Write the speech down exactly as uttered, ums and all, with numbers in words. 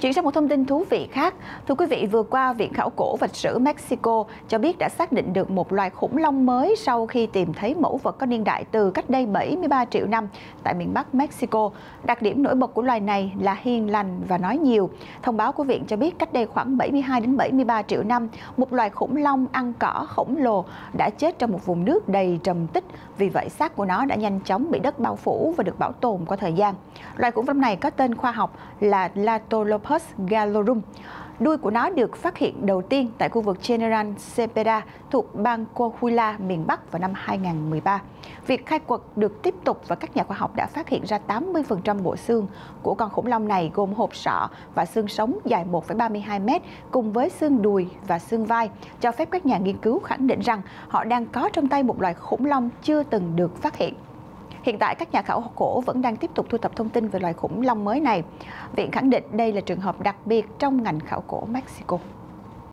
Chuyển sang một thông tin thú vị khác. Thưa quý vị, vừa qua, Viện Khảo cổ Vật sử Mexico cho biết đã xác định được một loài khủng long mới sau khi tìm thấy mẫu vật có niên đại từ cách đây bảy mươi ba triệu năm tại miền Bắc Mexico. Đặc điểm nổi bật của loài này là hiền lành và nói nhiều. Thông báo của Viện cho biết cách đây khoảng bảy mươi hai đến bảy mươi ba triệu năm, một loài khủng long ăn cỏ khổng lồ đã chết trong một vùng nước đầy trầm tích. Vì vậy, xác của nó đã nhanh chóng bị đất bao phủ và được bảo tồn qua thời gian. Loài khủng long này có tên khoa học là Latolopa gallorum. Đuôi của nó được phát hiện đầu tiên tại khu vực General Cepeda thuộc bang Coahuila, miền Bắc vào năm hai nghìn không trăm mười ba. Việc khai quật được tiếp tục và các nhà khoa học đã phát hiện ra tám mươi phần trăm bộ xương của con khủng long này gồm hộp sọ và xương sống dài một phẩy ba mươi hai mét cùng với xương đùi và xương vai, cho phép các nhà nghiên cứu khẳng định rằng họ đang có trong tay một loài khủng long chưa từng được phát hiện. Hiện tại, các nhà khảo cổ vẫn đang tiếp tục thu thập thông tin về loài khủng long mới này. Viện khẳng định đây là trường hợp đặc biệt trong ngành khảo cổ Mexico.